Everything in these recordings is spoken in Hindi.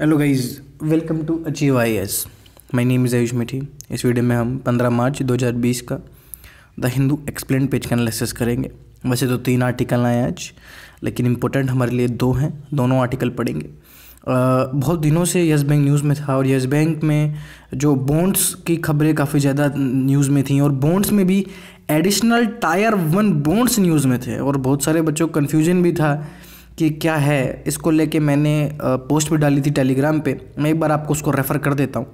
Hello guys, welcome to achieve IAS. My name is Ayush Methi. इस वीडियो में हम 15 मार्च 2020 का द हिंदू एक्सप्लेन पेज का एनालिसिस करेंगे। वैसे तो 3 आर्टिकल आए आज, लेकिन इम्पोर्टेंट हमारे लिए 2 हैं। दोनों आर्टिकल पढ़ेंगे। बहुत दिनों से यस बैंक न्यूज़ में था और यस बैंक में जो बॉन्ड्स की खबरें काफ़ी ज़्यादा न्यूज़ में थी और बॉन्ड्स में भी एडिशनल Tier 1 बॉन्ड्स न्यूज़ में थे और बहुत सारे बच्चों को कन्फ्यूजन भी था कि क्या है। इसको लेके मैंने पोस्ट भी डाली थी टेलीग्राम पे। मैं एक बार आपको उसको रेफ़र कर देता हूँ।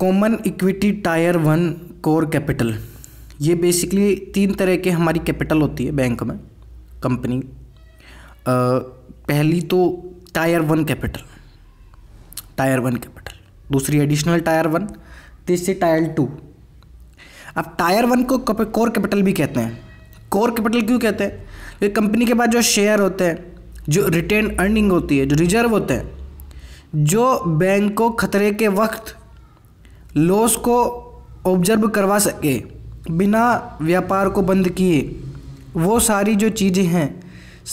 Common equity Tier 1 core capital, ये बेसिकली 3 तरह के हमारी कैपिटल होती है बैंक में कंपनी। पहली तो Tier 1 कैपिटल, दूसरी एडिशनल Tier 1, तीसरी Tier 2। अब Tier 1 को कोर कैपिटल भी कहते हैं। कोर कैपिटल क्यों कहते हैं? क्योंकि कंपनी के पास जो शेयर होते हैं, जो रिटेन अर्निंग होती है, जो रिजर्व होते हैं, जो बैंक को खतरे के वक्त लॉस को ऑब्जर्व करवा सके बिना व्यापार को बंद किए, वो सारी जो चीज़ें हैं,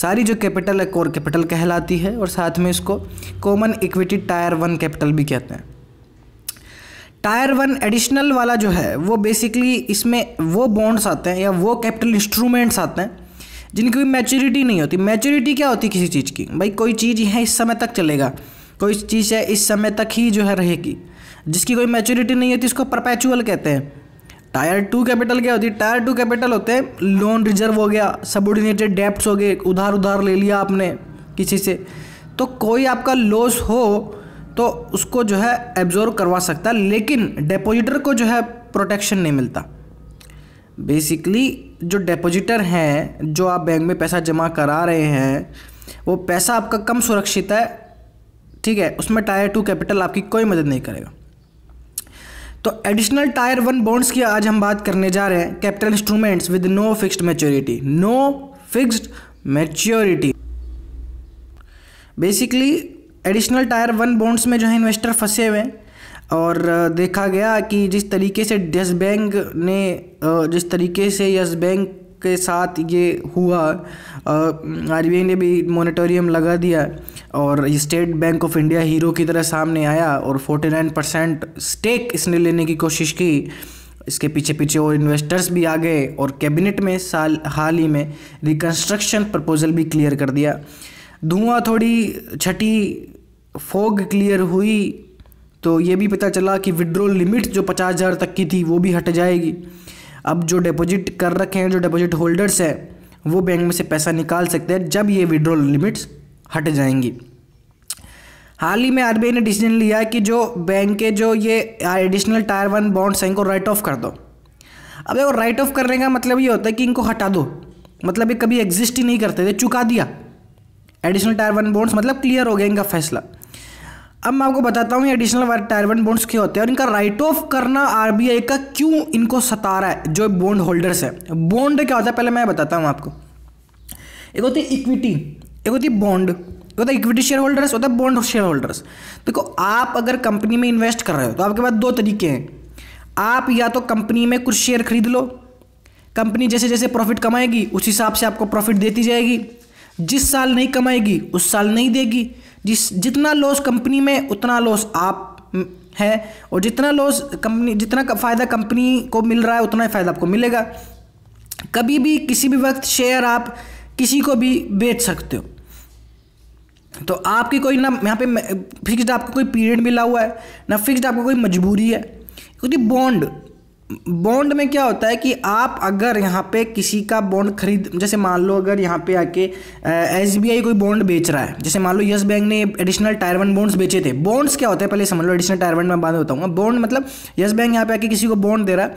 सारी जो कैपिटल है कोर कैपिटल कहलाती है। और साथ में इसको कॉमन इक्विटी Tier 1 कैपिटल भी कहते हैं। Tier 1 एडिशनल वाला जो है वो बेसिकली इसमें वो बॉन्ड्स आते हैं या वो कैपिटल इंस्ट्रूमेंट्स आते हैं जिनकी भी मैच्योरिटी नहीं होती। मैच्योरिटी क्या होती है किसी चीज़ की? भाई कोई चीज़ है इस समय तक चलेगा, कोई चीज़ है इस समय तक ही जो है रहेगी, जिसकी कोई मैच्योरिटी नहीं होती इसको परपेचुअल कहते हैं। Tier 2 कैपिटल क्या होती है? Tier 2 कैपिटल होते हैं लोन रिजर्व हो गया, सबऑर्डिनेटेड डेप्ट्स हो गए, उधार ले लिया आपने किसी से, तो कोई आपका लॉस हो तो उसको जो है एब्जॉर्व करवा सकता, लेकिन डिपॉजिटर को जो है प्रोटेक्शन नहीं मिलता। बेसिकली जो डिपॉजिटर हैं, जो आप बैंक में पैसा जमा करा रहे हैं, वो पैसा आपका कम सुरक्षित है, ठीक है, उसमें Tier 2 कैपिटल आपकी कोई मदद नहीं करेगा। तो एडिशनल Tier 1 बॉन्ड्स की आज हम बात करने जा रहे हैं। Capital instruments with no fixed maturity, basically additional Tier 1 bonds में जो है इन्वेस्टर फंसे हुए हैं और देखा गया कि जिस तरीके से यस बैंक के साथ ये हुआ, आरबीआई ने भी मॉनिटोरियम लगा दिया और ये State bank of India hero की तरह सामने आया और 49% स्टेक इसने लेने की कोशिश की। इसके पीछे और इन्वेस्टर्स भी आ गए और कैबिनेट में हाल ही में रिकन्स्ट्रक्शन प्रपोजल भी क्लियर कर दिया। धुआं थोड़ी छठी, फोग क्लियर हुई तो ये भी पता चला कि विड्रॉल लिमिट जो 50,000 तक की थी वो भी हट जाएगी। अब जो डिपॉजिट कर रखे हैं, जो डिपॉजिट होल्डर्स हैं, वो बैंक में से पैसा निकाल सकते हैं जब ये विड्रॉल लिमिट्स हट जाएंगी। हाल ही में आरबीआई ने डिसीजन लिया कि जो बैंक के जो ये एडिशनल Tier 1 बॉन्ड्स हैं, इनको राइट ऑफ कर दो। अब देखो, राइट ऑफ करने का मतलब ये होता है कि इनको हटा दो, मतलब ये कभी एग्जिस्ट ही नहीं करते थे, चुका दिया। एडिशनल Tier 1 बॉन्ड्स मतलब क्लियर हो गया इनका फैसला। अब मैं आपको बताता हूँ ये एडिशनल Tier 1 बॉन्ड्स क्या होते हैं और इनका राइट ऑफ करना आरबीआई का क्यों इनको सता रहा है, जो बॉन्ड होल्डर्स है। बॉन्ड क्या होता है पहले मैं बताता हूँ आपको। एक होती है इक्विटी, एक होती है बॉन्ड। एक होता है इक्विटी शेयर होल्डर्स, होता है बॉन्ड शेयर होल्डर्स। देखो, आप अगर कंपनी में इन्वेस्ट कर रहे हो तो आपके पास 2 तरीके हैं। आप या तो कंपनी में कुछ शेयर खरीद लो, कंपनी जैसे जैसे प्रॉफिट कमाएगी उस हिसाब से आपको प्रॉफिट देती जाएगी। जिस साल नहीं कमाएगी उस साल नहीं देगी। जितना लॉस कंपनी में उतना लॉस आप है, और जितना फ़ायदा कंपनी को मिल रहा है उतना ही फ़ायदा आपको मिलेगा। कभी भी किसी भी वक्त शेयर आप किसी को भी बेच सकते हो। तो आपकी कोई ना यहाँ पे फिक्स्ड आपको कोई पीरियड मिला हुआ है, ना फिक्स्ड आपको कोई मजबूरी है। क्योंकि बॉन्ड में क्या होता है कि आप अगर यहाँ पे किसी का बॉन्ड खरीद, जैसे मान लो अगर यहाँ पे आके एसबीआई कोई बॉन्ड बेच रहा है, जैसे मान लो यस बैंक ने एडिशनल Tier 1 बॉन्ड्स बेचे थे। बॉन्ड्स क्या होता है पहले समझ लो, एडिशनल Tier 1 में बात होता हूँ। बॉन्ड मतलब यस बैंक यहाँ पे आके किसी को बॉन्ड दे रहा है।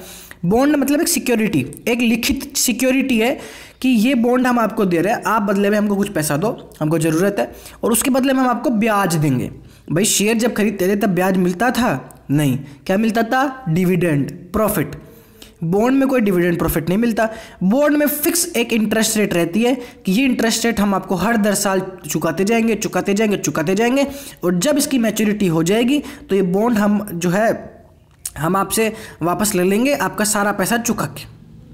बॉन्ड मतलब एक सिक्योरिटी, एक लिखित सिक्योरिटी है कि ये बॉन्ड हम आपको दे रहे हैं, आप बदले में हमको कुछ पैसा दो, हमको ज़रूरत है, और उसके बदले में हम आपको ब्याज देंगे। भाई शेयर जब खरीदते थे तब ब्याज मिलता था? नहीं। क्या मिलता था? Dividend, profit. बॉन्ड में कोई डिविडेंड प्रॉफिट नहीं मिलता। बॉन्ड में फिक्स एक इंटरेस्ट रेट रहती है कि ये इंटरेस्ट रेट हम आपको हर 10 साल चुकाते जाएंगे, और जब इसकी मैच्योरिटी हो जाएगी तो ये बॉन्ड हम आपसे वापस ले लेंगे, आपका सारा पैसा चुका के,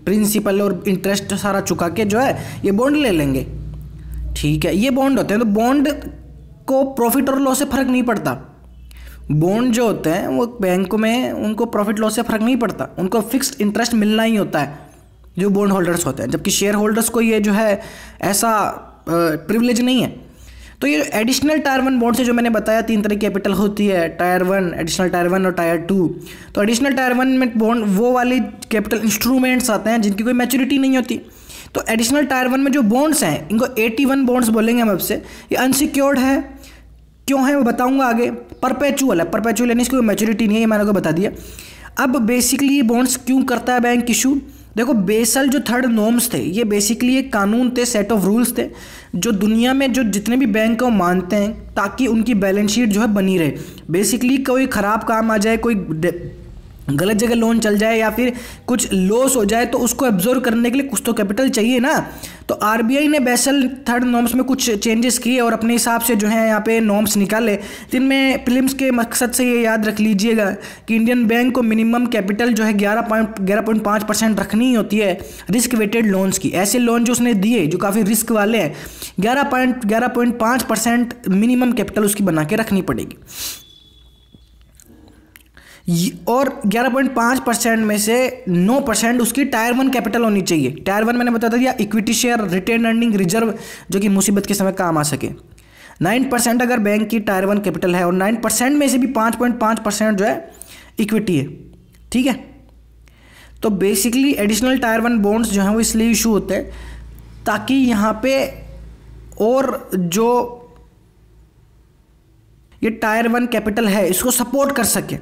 प्रिंसिपल और इंटरेस्ट सारा चुका के जो है ये बॉन्ड ले लेंगे, ठीक है। ये बॉन्ड होते हैं। तो बॉन्ड को प्रॉफिट और लॉस से फ़र्क नहीं पड़ता। बॉन्ड जो होते हैं वो बैंकों में उनको प्रॉफिट लॉस से फ़र्क नहीं पड़ता, उनको फिक्स्ड इंटरेस्ट मिलना ही होता है जो बॉन्ड होल्डर्स होते हैं, जबकि शेयर होल्डर्स को ये जो है ऐसा प्रिविलेज नहीं है। तो ये एडिशनल टायर वन बॉन्ड से जो मैंने बताया तीन तरह की कैपिटल होती है, tier one, additional tier one और टायर टू। तो एडिशनल टायर वन में बॉन्ड वो वाली कैपिटल इंस्ट्रूमेंट्स आते हैं जिनकी कोई मैच्योरिटी नहीं होती। तो एडिशनल टायर वन में जो बॉन्ड्स हैं इनको 81 बॉन्ड्स बोलेंगे हम आपसे। ये अनसिक्योर्ड है, क्यों है वो बताऊंगा आगे। परपेचुअल है, परपेचुअल यानी इसकी कोई मैच्योरिटी नहीं है, ये मैंने आपको बता दिया। अब बेसिकली ये बॉन्ड्स क्यों करता है बैंक इशू? देखो बेसल जो थर्ड नॉर्म्स थे ये बेसिकली एक कानून थे, सेट ऑफ रूल्स थे जो दुनिया में जो जितने भी बैंक को मानते हैं ताकि उनकी बैलेंस शीट जो है बनी रहे। बेसिकली कोई ख़राब काम आ जाए, कोई गलत जगह लोन चल जाए या फिर कुछ लॉस हो जाए तो उसको एब्जॉर्व करने के लिए कुछ तो कैपिटल चाहिए ना। तो आरबीआई ने बेसल थर्ड नॉर्म्स में कुछ चेंजेस किए और अपने हिसाब से जो है यहाँ पे नॉर्म्स निकाले, जिनमें प्रीलिम्स के मकसद से ये याद रख लीजिएगा कि इंडियन बैंक को मिनिमम कैपिटल जो है 11.5% रखनी होती है रिस्क वेटेड लोन्स की। ऐसे लोन जो उसने दिए जो काफ़ी रिस्क वाले हैं 11.5% मिनिमम कैपिटल उसकी बना के रखनी पड़ेगी, और 11.5% में से 9% उसकी टायर वन कैपिटल होनी चाहिए। टायर वन मैंने बताया था या equity share, retain earning reserve जो कि मुसीबत के समय काम आ सके। 9% अगर बैंक की टायर वन कैपिटल है और 9% में से भी 5.5% जो है इक्विटी है, ठीक है। तो basically additional tier one bonds जो हैं वो इसलिए इशू होते हैं ताकि यहाँ पर और जो ये टायर वन कैपिटल है इसको सपोर्ट कर सके।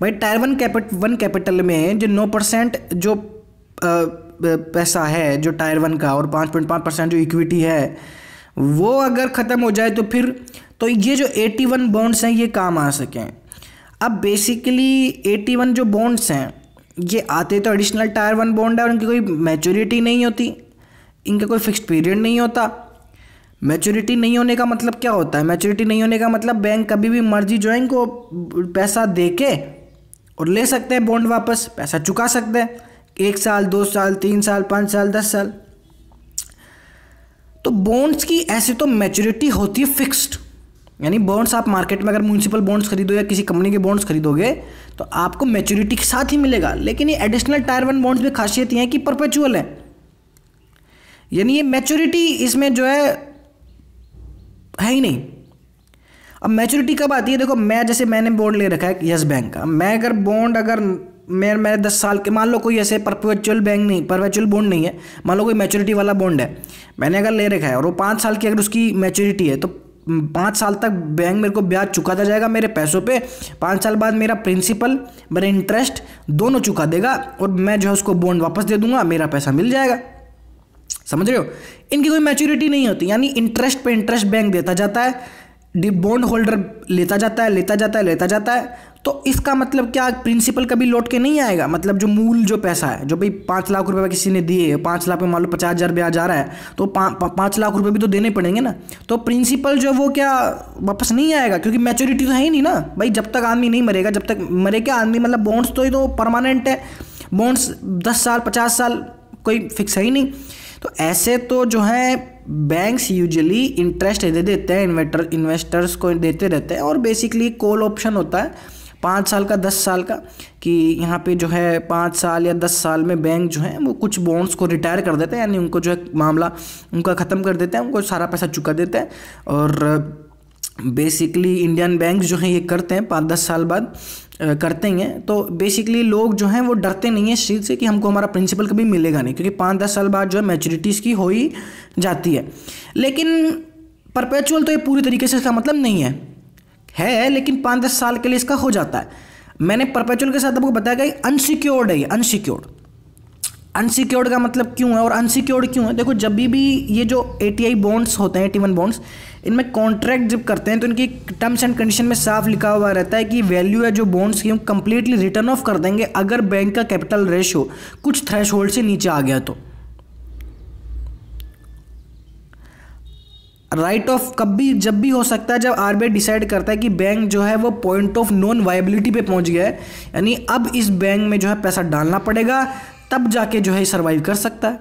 भाई टायर वन कैपिटल में जो 9% जो पैसा है जो टायर वन का और 5.5% जो इक्विटी है वो अगर ख़त्म हो जाए तो फिर तो ये जो 81 बॉन्ड्स हैं ये काम आ सकें। अब बेसिकली 81 जो बॉन्ड्स हैं ये आते तो एडिशनल टायर वन बॉन्ड है और इनकी कोई मैच्योरिटी नहीं होती, इनका कोई फिक्स्ड पीरियड नहीं होता। मैच्योरिटी नहीं होने का मतलब क्या होता है? मैच्योरिटी नहीं होने का मतलब बैंक कभी भी मर्जी जो है इनको पैसा दे के और ले सकते हैं बॉन्ड वापस, पैसा चुका सकते हैं 1 साल 2 साल 3 साल 5 साल 10 साल। तो बॉन्ड्स की ऐसे तो मैच्योरिटी होती है फिक्स्ड, यानी बॉन्ड्स आप मार्केट में अगर म्यूनिसिपल बॉन्ड्स खरीदो या किसी कंपनी के बॉन्ड्स खरीदोगे तो आपको मैच्योरिटी के साथ ही मिलेगा। लेकिन ये एडिशनल टायर वन बॉन्ड्स में खासियत यह है कि परपेचुअल है, यानी ये मैच्योरिटी इसमें जो है ही नहीं। अब मैच्योरिटी कब आती है? देखो मैंने बॉन्ड ले रखा है यस बैंक का। मैं अगर बॉन्ड मेरे 10 साल के, मान लो कोई ऐसे परपेचुअल बॉन्ड नहीं है, मान लो कोई मैच्योरिटी वाला बॉन्ड है मैंने अगर ले रखा है और वो 5 साल की अगर उसकी मैच्योरिटी है तो 5 साल तक बैंक मेरे को ब्याज चुकाता जाएगा मेरे पैसों पे। 5 साल बाद मेरा प्रिंसिपल, मेरा इंटरेस्ट दोनों चुका देगा और मैं जो है उसको बॉन्ड वापस दे दूंगा, मेरा पैसा मिल जाएगा। समझ रहे हो? इनकी कोई मैच्योरिटी नहीं होती, यानी इंटरेस्ट पे इंटरेस्ट बैंक देता जाता है, बॉन्ड होल्डर लेता जाता है। तो इसका मतलब क्या? प्रिंसिपल कभी लौट के नहीं आएगा। मतलब जो मूल जो पैसा है, जो भाई 5 लाख रुपए किसी ने दिए, 5 लाख में मान लो 50,000 ब्याज आ रहा है तो 5 लाख रुपए भी तो देने पड़ेंगे ना। तो प्रिंसिपल जो वो क्या वापस नहीं आएगा क्योंकि मैच्योरिटी तो है ही नहीं ना भाई। जब तक आदमी नहीं मरेगा, जब तक मरे क्या आदमी, मतलब बॉन्ड्स तो परमानेंट है, बॉन्ड्स 10 साल 50 साल कोई फिक्स है ही नहीं। तो ऐसे तो जो है बैंक्स यूजुअली इंटरेस्ट दे देते हैं, इन्वेस्टर्स को देते रहते हैं, और बेसिकली कॉल ऑप्शन होता है 5 साल का, 10 साल का, कि यहाँ पे जो है 5 साल या 10 साल में बैंक जो है वो कुछ बॉन्ड्स को रिटायर कर देते हैं, यानी उनको जो है मामला उनका ख़त्म कर देते हैं, उनको सारा पैसा चुका देते हैं। और बेसिकली इंडियन बैंक जो है ये करते हैं, 5-10 साल बाद करते हैं। तो बेसिकली लोग जो हैं वो डरते नहीं हैं इस चीज़ से कि हमको हमारा प्रिंसिपल कभी मिलेगा नहीं, क्योंकि 5-10 साल बाद जो है मैच्योरिटीज़ की हो ही जाती है। लेकिन परपेचुअल तो ये पूरी तरीके से इसका मतलब नहीं है, लेकिन 5-10 साल के लिए इसका हो जाता है। मैंने परपेचुअल के साथ आपको बताया कि अनसिक्योर्ड है ये, अनसिक्योर्ड का मतलब क्यों है और अनसिक्योर्ड क्यों है? देखो जब भी ये जो 80 बॉन्ड्स होते हैं, 81 बॉन्ड्स, इनमें कॉन्ट्रैक्ट जब करते हैं तो इनकी टर्म्स एंड कंडीशन में साफ लिखा हुआ रहता है कि वैल्यू है जो बॉन्ड्स की हम कंप्लीटली रिटर्न ऑफ कर देंगे अगर बैंक का कैपिटल रेशियो कुछ थ्रेशोल्ड से नीचे आ गया तो। राइट ऑफ कब भी, जब भी हो सकता है जब आरबीआई डिसाइड करता है कि बैंक जो है वो पॉइंट ऑफ नॉन वायबिलिटी पे पहुंच गया है, यानी अब इस बैंक में जो है पैसा डालना पड़ेगा तब जाके जो है सर्वाइव कर सकता है।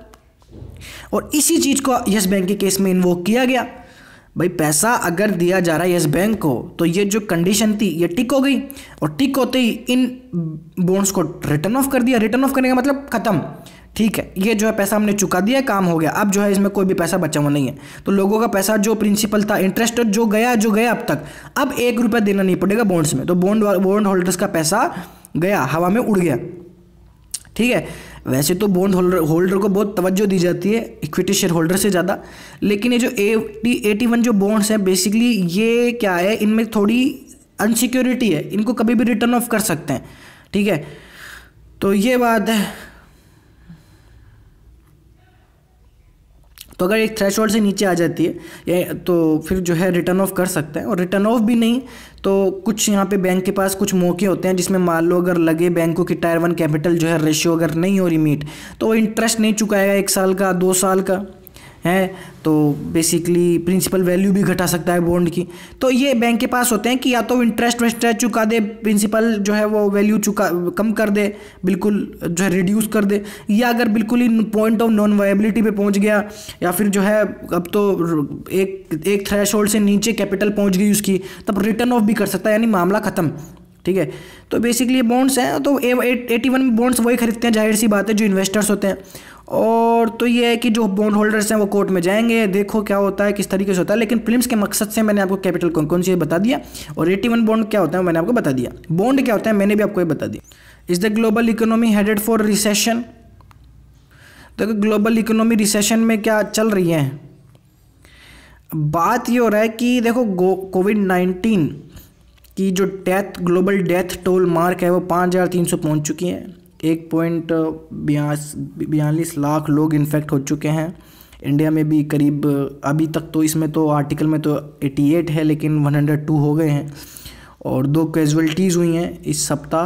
और इसी चीज़ को यस बैंक के केस में इन्वोक किया गया। भाई पैसा अगर दिया जा रहा है येस बैंक को तो ये जो कंडीशन थी ये टिक हो गई, और टिक होते ही इन बॉन्ड्स को रिटर्न ऑफ कर दिया। रिटर्न ऑफ करने का मतलब खत्म, ठीक है, ये जो है पैसा हमने चुका दिया, काम हो गया। अब जो है इसमें कोई भी पैसा बचा हुआ नहीं है। तो लोगों का पैसा जो प्रिंसिपल था, इंटरेस्ट जो गया अब तक, अब एक रुपया देना नहीं पड़ेगा बॉन्ड्स में। तो बॉन्ड होल्डर्स का पैसा गया, हवा में उड़ गया, ठीक है। वैसे तो बॉन्ड होल्डर को बहुत तवज्जो दी जाती है इक्विटी शेयर होल्डर से ज़्यादा, लेकिन ये जो 81 जो बॉन्ड्स हैं बेसिकली ये क्या है, इनमें थोड़ी अनसिक्योरिटी है, इनको कभी भी रिटर्न ऑफ कर सकते हैं, ठीक है। तो ये बात है। तो अगर एक थ्रेशोल्ड से नीचे आ जाती है तो फिर जो है रिटर्न ऑफ कर सकते हैं, और रिटर्न ऑफ भी नहीं तो कुछ यहाँ पे बैंक के पास कुछ मौके होते हैं जिसमें मान लो अगर लगे बैंकों की टायर 1 कैपिटल जो है रेशियो अगर नहीं हो रही मीट, तो वो इंटरेस्ट नहीं चुकाएगा 1 साल का, 2 साल का है, तो बेसिकली प्रिंसिपल वैल्यू भी घटा सकता है बॉन्ड की। तो ये बैंक के पास होते हैं कि या तो इंटरेस्ट वेस्ट्रेस्ट चुका दे, प्रिंसिपल जो है वो वैल्यू चुका कम कर दे, बिल्कुल जो है रिड्यूस कर दे, या अगर बिल्कुल ही पॉइंट ऑफ नॉन वायबिलिटी पे पहुंच गया, या फिर जो है अब तो एक थ्रेशोल्ड से नीचे कैपिटल पहुँच गई उसकी, तब रिटर्न ऑफ भी कर सकता है, यानी मामला ख़त्म, ठीक है। तो बेसिकली ये बॉन्ड्स हैं, तो 81 बॉन्ड्स वही खरीदते हैं, जाहिर सी बात है, जो इन्वेस्टर्स होते हैं। और तो ये है कि जो बॉन्ड होल्डर्स हैं वो कोर्ट में जाएंगे, देखो क्या होता है, किस तरीके से होता है, लेकिन प्रिलिम्स के मकसद से मैंने आपको कैपिटल कौन कौन सी बता दिया, और 81 बॉन्ड क्या होता है मैंने आपको बता दिया, बॉन्ड क्या होता है मैंने भी आपको ये बता दिया। Is the global economy headed for recession? देखो ग्लोबल इकोनॉमी रिसेशन में क्या चल रही है, बात ये हो रहा है कि देखो कोविड-19 की जो ग्लोबल डेथ टोल मार्क है वो 5,300 पहुँच चुकी है, 1.42 लाख लोग इन्फेक्ट हो चुके हैं। इंडिया में भी करीब अभी तक तो इसमें तो आर्टिकल में तो 88 है लेकिन 102 हो गए हैं, और 2 कैजुअल्टीज़ हुई हैं इस सप्ताह।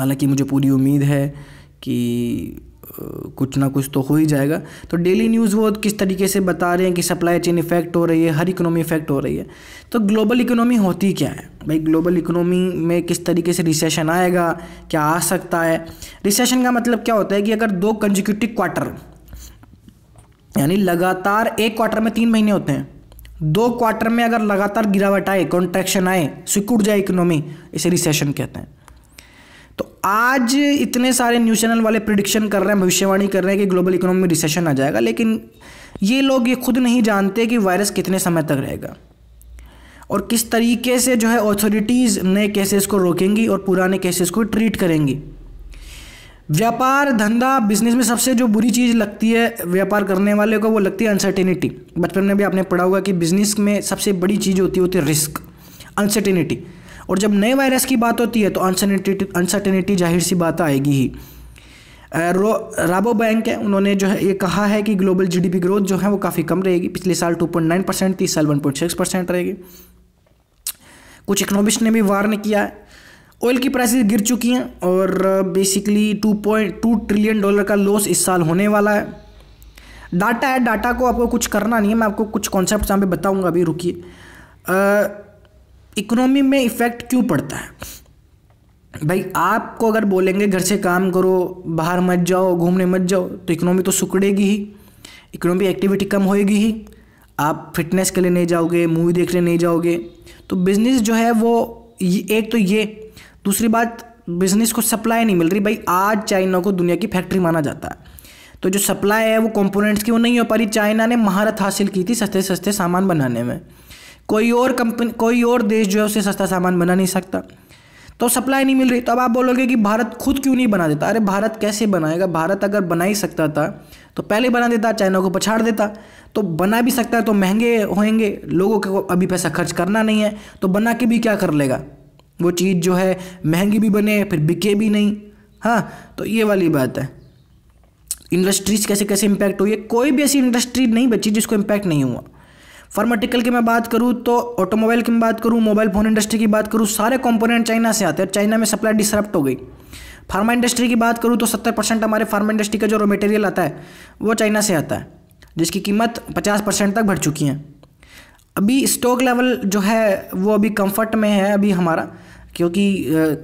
हालांकि मुझे पूरी उम्मीद है कि कुछ ना कुछ तो हो ही जाएगा। तो डेली न्यूज़ वो किस तरीके से बता रहे हैं कि सप्लाई चेन इफेक्ट हो रही है, हर इकोनॉमी इफेक्ट हो रही है। तो ग्लोबल इकोनॉमी होती क्या है भाई, ग्लोबल इकोनॉमी में किस तरीके से रिसेशन आएगा, क्या आ सकता है? रिसेशन का मतलब क्या होता है कि अगर 2 कंसेक्यूटिव क्वार्टर, यानी लगातार एक क्वार्टर में 3 महीने होते हैं, 2 क्वार्टर में अगर लगातार गिरावट आए, कॉन्ट्रैक्शन आए, सिकुड़ जाए इकोनॉमी, इसे रिसेशन कहते हैं। तो आज इतने सारे न्यूज़ चैनल वाले प्रिडिक्शन कर रहे हैं, भविष्यवाणी कर रहे हैं कि ग्लोबल इकोनॉमी में रिसेशन आ जाएगा, लेकिन ये लोग ये खुद नहीं जानते कि वायरस कितने समय तक रहेगा और किस तरीके से जो है ऑथोरिटीज़ नए केसेस को रोकेंगी और पुराने केसेस को ट्रीट करेंगी। व्यापार धंधा बिजनेस में सबसे जो बुरी चीज़ लगती है व्यापार करने वाले को, वो लगती है अनसर्टेनिटी। बचपन में भी आपने पढ़ा होगा कि बिजनेस में सबसे बड़ी चीज़ होती है रिस्क, अनसर्टेनिटी। और जब नए वायरस की बात होती है तो अनसर्टेनिटी जाहिर सी बात आएगी ही। राबो बैंक है, उन्होंने जो है ये कहा है कि ग्लोबल जीडीपी ग्रोथ जो है वो काफ़ी कम रहेगी, पिछले साल 2.9% थी, इस साल 1.6% रहेगी। कुछ इकोनॉमिस्ट ने भी वार्न किया है। ऑयल की प्राइसेस गिर चुकी हैं और बेसिकली 2.2 ट्रिलियन डॉलर का लॉस इस साल होने वाला है। डाटा है, डाटा को आपको कुछ करना नहीं है, मैं आपको कुछ कॉन्सेप्ट यहाँ पर बताऊँगा, अभी रुकिए। इकोनॉमी में इफ़ेक्ट क्यों पड़ता है भाई? आपको अगर बोलेंगे घर से काम करो, बाहर मत जाओ, घूमने मत जाओ, तो इकोनॉमी तो सिकुड़ेगी ही, इकोनॉमी एक्टिविटी कम होएगी ही। आप फिटनेस के लिए नहीं जाओगे, मूवी देखने नहीं जाओगे, तो बिज़नेस जो है वो एक तो ये, दूसरी बात बिज़नेस को सप्लाई नहीं मिल रही। भाई आज चाइना को दुनिया की फैक्ट्री माना जाता है, तो जो सप्लाई है वो कंपोनेंट्स की वो नहीं हो पा रही। चाइना ने महारत हासिल की थी सस्ते सामान बनाने में, कोई और देश जो है उसे सस्ता सामान बना नहीं सकता, तो सप्लाई नहीं मिल रही। तो अब आप बोलोगे कि भारत खुद क्यों नहीं बना देता? अरे भारत कैसे बनाएगा? भारत अगर बना ही सकता था तो पहले बना देता, चाइना को पछाड़ देता। तो बना भी सकता है तो महंगे होंगे, लोगों को अभी पैसा खर्च करना नहीं है, तो बना के भी क्या कर लेगा? वो चीज़ जो है महंगी भी बने फिर बिके भी नहीं। हाँ, तो ये वाली बात है। इंडस्ट्रीज कैसे कैसे इम्पैक्ट हुई है, कोई भी ऐसी इंडस्ट्री नहीं बची जिसको इम्पैक्ट नहीं हुआ। फार्माटिकल की मैं बात करूँ तो, ऑटोमोबाइल की मैं बात करूँ, मोबाइल फ़ोन इंडस्ट्री की बात करूँ, सारे कंपोनेंट चाइना से आते हैं, चाइना में सप्लाई डिसरप्ट हो गई। फार्मा इंडस्ट्री की बात करूँ तो 70% हमारे फार्मा इंडस्ट्री का जो रॉ मटेरियल आता है वो चाइना से आता है, जिसकी कीमत 50% तक बढ़ चुकी है। अभी स्टॉक लेवल जो है वो अभी कम्फर्ट में है अभी हमारा, क्योंकि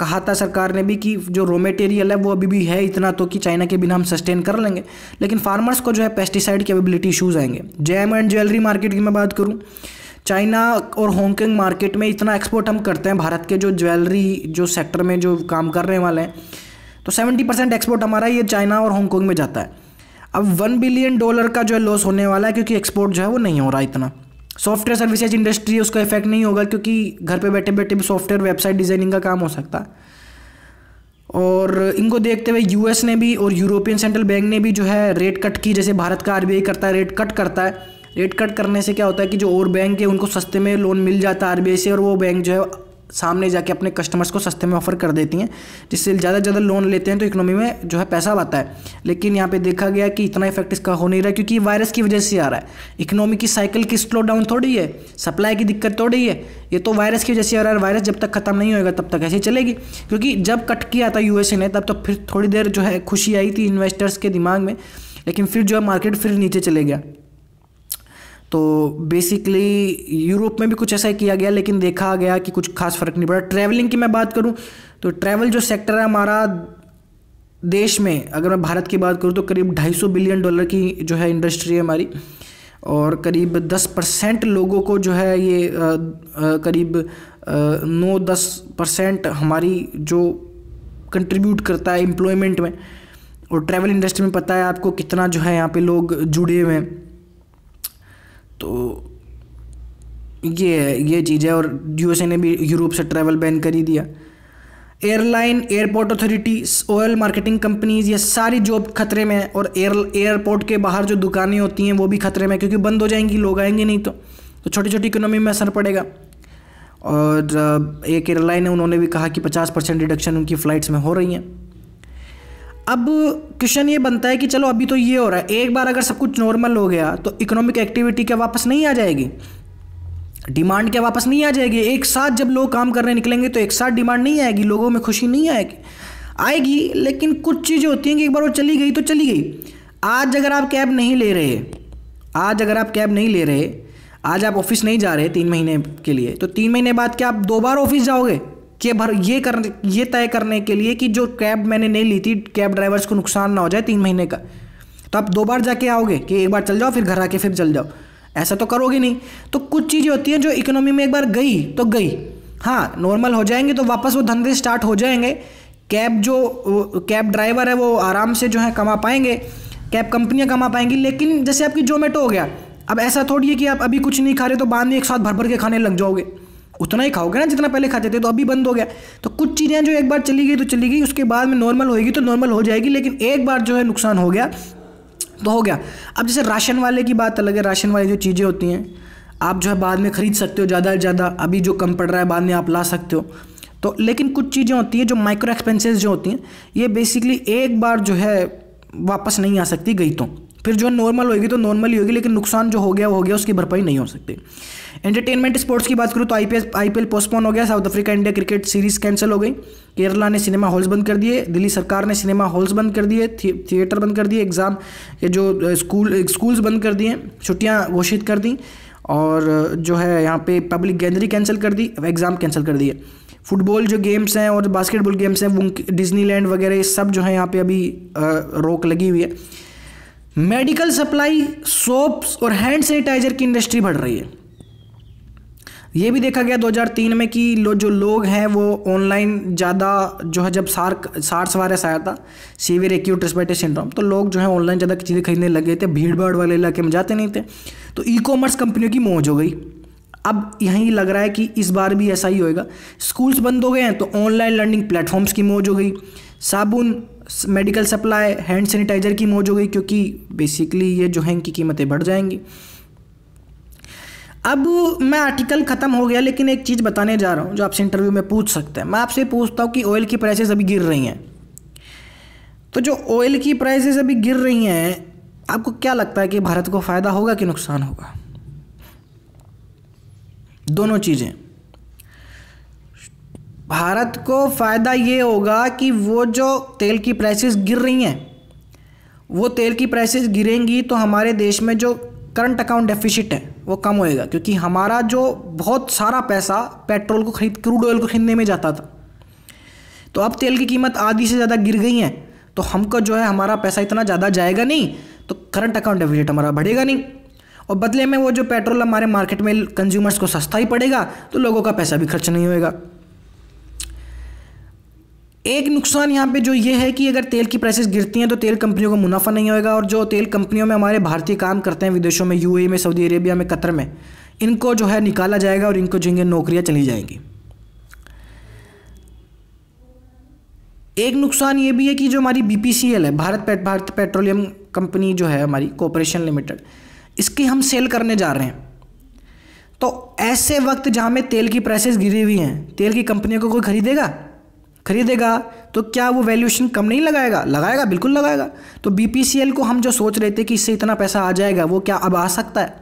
कहा था सरकार ने भी कि जो रॉ मटेरियल है वो अभी भी है इतना तो कि चाइना के बिना हम सस्टेन कर लेंगे, लेकिन फार्मर्स को जो है पेस्टिसाइड की अवेबिलिटी इशूज़ आएंगे। जेम एंड ज्वेलरी मार्केट की मैं बात करूं, चाइना और हांगकॉन्ग मार्केट में इतना एक्सपोर्ट हम करते हैं, भारत के जो ज्वेलरी जो सेक्टर में जो काम करने वाले हैं, तो 70% एक्सपोर्ट हमारा ये चाइना और हांगकॉन्ग में जाता है। अब $1 बिलियन का जो है लॉस होने वाला है क्योंकि एक्सपोर्ट जो है वो नहीं हो रहा इतना। सॉफ्टवेयर सर्विसेज इंडस्ट्री उसका इफेक्ट नहीं होगा क्योंकि घर पे बैठे बैठे भी सॉफ्टवेयर वेबसाइट डिज़ाइनिंग का काम हो सकता है। और इनको देखते हुए यूएस ने भी और यूरोपियन सेंट्रल बैंक ने भी जो है रेट कट की, जैसे भारत का आरबीआई करता है रेट कट करता है। रेट कट करने से क्या होता है कि जो और बैंक है उनको सस्ते में लोन मिल जाता है आरबीआई से, और वो बैंक जो है सामने जाके अपने कस्टमर्स को सस्ते में ऑफर कर देती हैं, जिससे ज़्यादा से ज़्यादा लोन लेते हैं तो इकोनॉमी में जो है पैसा आता है। लेकिन यहाँ पे देखा गया कि इतना इफेक्ट इसका हो नहीं रहा क्योंकि वायरस की वजह से आ रहा है। इकोनॉमी की साइकिल की स्लो डाउन थोड़ी है, सप्लाई की दिक्कत थोड़ी है, ये तो वायरस की वजह से आ रहा है। वायरस जब तक खत्म नहीं होगा तब तक ऐसे चलेगी, क्योंकि जब कट किया था यूएसए ने तब तो फिर थोड़ी देर जो है खुशी आई थी इन्वेस्टर्स के दिमाग में, लेकिन फिर जो है मार्केट फिर नीचे चले गया। तो बेसिकली यूरोप में भी कुछ ऐसा ही किया गया, लेकिन देखा गया कि कुछ खास फर्क नहीं पड़ा। ट्रैवलिंग की मैं बात करूं तो ट्रैवल जो सेक्टर है हमारा देश में, अगर मैं भारत की बात करूं तो करीब $250 बिलियन की जो है इंडस्ट्री है हमारी, और करीब 10% लोगों को जो है ये करीब 9-10% हमारी जो कंट्रीब्यूट करता है एम्प्लॉयमेंट में। और ट्रैवल इंडस्ट्री में पता है आपको कितना जो है यहाँ पर लोग जुड़े हुए हैं, तो ये चीज़ है। और यूएसए ने भी यूरोप से ट्रैवल बैन कर ही दिया। Airline, airport authorities, oil marketing companies, ये सारी जॉब खतरे में है। और एयरपोर्ट के बाहर जो दुकानें होती हैं वो भी खतरे में, क्योंकि बंद हो जाएंगी, लोग आएंगे नहीं तो छोटी छोटी इकोनॉमी में असर पड़ेगा। और एक एयरलाइन है, उन्होंने भी कहा कि 50% रिडक्शन उनकी फ़्लाइट्स में हो रही हैं। अब क्वेश्चन ये बनता है कि चलो अभी तो ये हो रहा है, एक बार अगर सब कुछ नॉर्मल हो गया तो इकोनॉमिक एक्टिविटी क्या वापस नहीं आ जाएगी? डिमांड क्या वापस नहीं आ जाएगी? एक साथ जब लोग काम करने निकलेंगे तो एक साथ डिमांड नहीं आएगी, लोगों में खुशी नहीं आएगी, आएगी, लेकिन कुछ चीज़ें होती हैं कि एक बार वो चली गई तो चली गई। आज अगर आप कैब नहीं ले रहे, आज आप ऑफिस नहीं जा रहे 3 महीने के लिए, तो 3 महीने बाद क्या आप 2 बार ऑफिस जाओगे? के भर ये तय करने के लिए कि जो कैब मैंने नहीं ली थी, कैब ड्राइवर्स को नुकसान ना हो जाए 3 महीने का, तो आप 2 बार जाके आओगे कि एक बार चल जाओ फिर घर आके फिर चल जाओ? ऐसा तो करोगे नहीं। तो कुछ चीज़ें होती हैं जो इकोनॉमी में एक बार गई तो गई, हाँ नॉर्मल हो जाएंगे तो वापस वो धंधे स्टार्ट हो जाएंगे। कैब ड्राइवर है वो आराम से जो है कमा पाएंगे, कैब कंपनियाँ कमा पाएंगी। लेकिन जैसे आपकी जोमेटो हो गया, अब ऐसा थोड़ी है कि आप अभी कुछ नहीं खा रहे तो बाद में एक साथ भर भर के खाने लग जाओगे, उतना ही खाओगे ना जितना पहले खाते थे, तो अभी बंद हो गया। तो कुछ चीज़ें जो एक बार चली गई तो चली गई, उसके बाद में नॉर्मल होएगी तो नॉर्मल हो जाएगी, लेकिन एक बार जो है नुकसान हो गया तो हो गया। अब जैसे राशन वाले की बात अलग है, राशन वाली जो चीज़ें होती हैं आप जो है बाद में खरीद सकते हो ज़्यादा से ज़्यादा, अभी जो कम पड़ रहा है बाद में आप ला सकते हो। तो लेकिन कुछ चीज़ें होती हैं जो माइक्रो एक्सपेंसेस जो होती हैं, ये बेसिकली एक बार जो है वापस नहीं आ सकती, गई तो फिर जो नॉर्मल होगी तो नॉर्मल ही होगी, लेकिन नुकसान जो हो गया उसकी भरपाई नहीं हो सकती। एंटरटेनमेंट स्पोर्ट्स की बात करूँ तो आईपीएल पोस्टपोन हो गया, South Africa India cricket series cancel हो गई, केरला ने सिनेमा हॉल्स बंद कर दिए, दिल्ली सरकार ने सिनेमा हॉल्स बंद कर दिए, थिएटर बंद कर दिए, एग्ज़ाम ये जो स्कूल्स बंद कर दिए, छुट्टियाँ घोषित कर दी, और जो है यहाँ पे पब्लिक गैदरिंग कैंसिल कर दी, एग्ज़ाम कैंसिल कर दिए। फुटबॉल जो गेम्स हैं और बास्केटबॉल गेम्स हैं वो डिज्नीलैंड वगैरह ये सब जो है यहाँ पर अभी रोक लगी हुई है। मेडिकल सप्लाई, सोप्स और हैंड सैनिटाइज़र की इंडस्ट्री बढ़ रही है। ये भी देखा गया 2003 में कि जो लोग हैं वो ऑनलाइन ज़्यादा जो है, जब सार्स वायरस आया था, सीवियर एक्यूट रेस्पिरेटरी सिंड्रोम, तो लोग जो है ऑनलाइन ज़्यादा चीज़ें खरीदने लगे थे, भीड़ भाड़ वाले इलाके में जाते नहीं थे, तो ई कॉमर्स कंपनियों की मौज हो गई। अब यहीं लग रहा है कि इस बार भी ऐसा ही होएगा। स्कूल्स बंद हो गए हैं तो ऑनलाइन लर्निंग प्लेटफॉर्म्स की मौज हो गई, साबुन, मेडिकल सप्लाई, हैंड सैनिटाइज़र की मौज हो गई, क्योंकि बेसिकली ये जो है इनकी कीमतें बढ़ जाएंगी। अब मैं आर्टिकल ख़त्म हो गया, लेकिन एक चीज़ बताने जा रहा हूँ जो आपसे इंटरव्यू में पूछ सकते हैं। मैं आपसे पूछता हूँ कि ऑयल की प्राइसेस अभी गिर रही हैं, तो जो ऑयल की प्राइसेस अभी गिर रही हैं, आपको क्या लगता है कि भारत को फ़ायदा होगा कि नुकसान होगा? दोनों चीज़ें। भारत को फ़ायदा ये होगा कि वो जो तेल की प्राइसेस गिर रही हैं, वो तेल की प्राइसेस गिरेंगी तो हमारे देश में जो करंट अकाउंट डेफिसिट है वो कम होएगा, क्योंकि हमारा जो बहुत सारा पैसा पेट्रोल को खरीद, क्रूड ऑयल को खरीदने में जाता था, तो अब तेल की कीमत आधी से ज़्यादा गिर गई है, तो हमको जो है हमारा पैसा इतना ज़्यादा जाएगा नहीं, तो करंट अकाउंट डेफिसिट हमारा बढ़ेगा नहीं, और बदले में वो जो पेट्रोल हमारे मार्केट में कंज्यूमर्स को सस्ता ही पड़ेगा, तो लोगों का पैसा भी खर्च नहीं होएगा। एक नुकसान यहाँ पे जो ये है कि अगर तेल की प्राइसेस गिरती हैं तो तेल कंपनियों को मुनाफा नहीं होएगा, और जो तेल कंपनियों में हमारे भारतीय काम करते हैं विदेशों में, यूएई में, सऊदी अरेबिया में, कतर में, इनको जो है निकाला जाएगा और इनको जिनकी नौकरियाँ चली जाएंगी। एक नुकसान ये भी है कि जो हमारी बीपीसीएल है, भारत पेट्रोलियम कंपनी जो है हमारी कॉर्पोरेशन लिमिटेड, इसकी हम सेल करने जा रहे हैं। तो ऐसे वक्त जहाँ में तेल की प्राइसेस गिरी हुई हैं, तेल की कंपनियों को कोई खरीदेगा तो क्या वो वैल्यूएशन कम नहीं लगाएगा? लगाएगा, बिल्कुल लगाएगा। तो बीपीसीएल को हम जो सोच रहे थे कि इससे इतना पैसा आ जाएगा, वो क्या अब आ सकता है?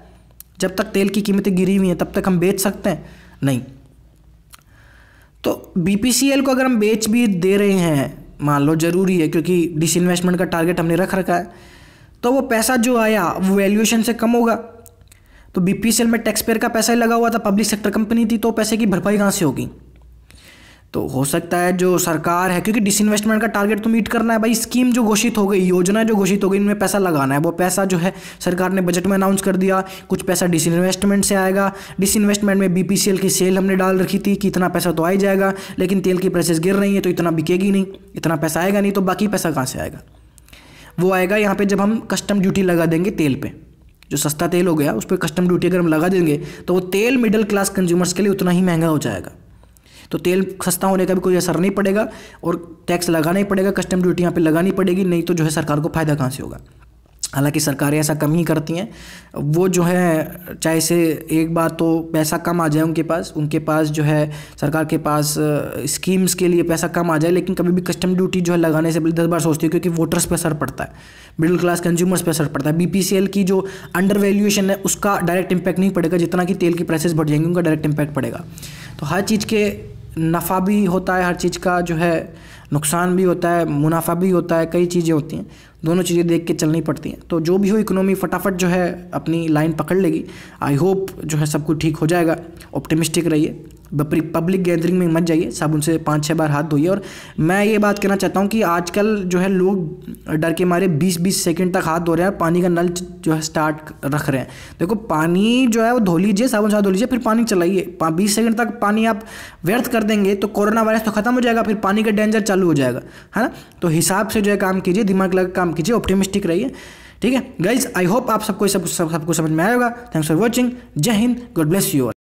जब तक तेल की कीमतें गिरी हुई हैं तब तक हम बेच सकते हैं नहीं। तो बीपीसीएल को अगर हम बेच भी दे रहे हैं, मान लो ज़रूरी है क्योंकि डिसइन्वेस्टमेंट का टारगेट हमने रख रखा है, तो वो पैसा जो आया वो वैल्यूएशन से कम होगा। तो बीपीसीएल में टैक्स पेयर का पैसा ही लगा हुआ था, पब्लिक सेक्टर कंपनी थी, तो पैसे की भरपाई कहाँ से होगी? तो हो सकता है जो सरकार है, क्योंकि डिसइन्वेस्टमेंट का टारगेट तो मीट करना है भाई, स्कीम जो घोषित हो गई, योजना जो घोषित हो गई, इनमें पैसा लगाना है। वो पैसा जो है सरकार ने बजट में अनाउंस कर दिया, कुछ पैसा डिसइन्वेस्टमेंट से आएगा, डिसइन्वेस्टमेंट में बीपीसीएल की सेल हमने डाल रखी थी कि इतना पैसा तो आ ही जाएगा, लेकिन तेल की प्राइसेस गिर रही है तो इतना बिकेगी नहीं, इतना पैसा आएगा नहीं, तो बाकी पैसा कहाँ से आएगा? वो आएगा यहाँ पे जब हम कस्टम ड्यूटी लगा देंगे तेल पे, जो सस्ता तेल हो गया उस पर कस्टम ड्यूटी अगर हम लगा देंगे तो वो तेल मिडिल क्लास कंज्यूमर्स के लिए उतना ही महंगा हो जाएगा। तो तेल सस्ता होने का भी कोई असर नहीं पड़ेगा और टैक्स लगाना ही पड़ेगा, कस्टम ड्यूटी यहाँ पे लगानी पड़ेगी, नहीं तो जो है सरकार को फ़ायदा कहाँ से होगा? हालांकि सरकारें ऐसा कम ही करती हैं, वो जो है चाहे से एक बार तो पैसा कम आ जाए उनके पास जो है सरकार के पास स्कीम्स के लिए पैसा कम आ जाए, लेकिन कभी भी कस्टम ड्यूटी जो है लगाने से पहले 10 बार सोचती है, क्योंकि वोटर्स पे असर पड़ता है, मिडिल क्लास कंज्यूमर्स पे असर पड़ता है। बीपीसीएल की जो अंडर वैल्यूएशन है उसका डायरेक्ट इम्पैक्ट नहीं पड़ेगा, जितना कि तेल की प्राइसेस बढ़ जाएंगी उनका डायरेक्ट इम्पैक्ट पड़ेगा। तो हर चीज़ के नफ़ा भी होता है, हर चीज़ का जो है नुकसान भी होता है, मुनाफा भी होता है, कई चीज़ें होती हैं, दोनों चीज़ें देख के चलनी पड़ती हैं। तो जो भी हो इकोनॉमी फटाफट जो है अपनी लाइन पकड़ लेगी। आई होप जो है सब कुछ ठीक हो जाएगा। ऑप्टिमिस्टिक रहिए, पब्लिक गैदरिंग में मत जाइए, साबुन से 5-6 बार हाथ धोइए। और मैं ये बात कहना चाहता हूँ कि आजकल जो है लोग डर के मारे 20-20 सेकेंड तक हाथ धो रहे हैं और पानी का नल जो है स्टार्ट रख रहे हैं। देखो, पानी जो है वो धो लीजिए, साबुन से धो लीजिए, फिर पानी चलाइए। 20 सेकेंड तक पानी आप व्यर्थ कर देंगे तो कोरोना वायरस तो ख़त्म हो जाएगा, फिर पानी का डेंजर चालू हो जाएगा, है ना? तो हिसाब से जो है काम कीजिए, दिमाग लगा काम कीजिए, ऑप्टिमिस्टिक रहिए। ठीक है गाइज, आई होप आप सबको सब कुछ समझ में आएगा। Thanks for watching. जय हिंद, गॉड ब्लेस यू।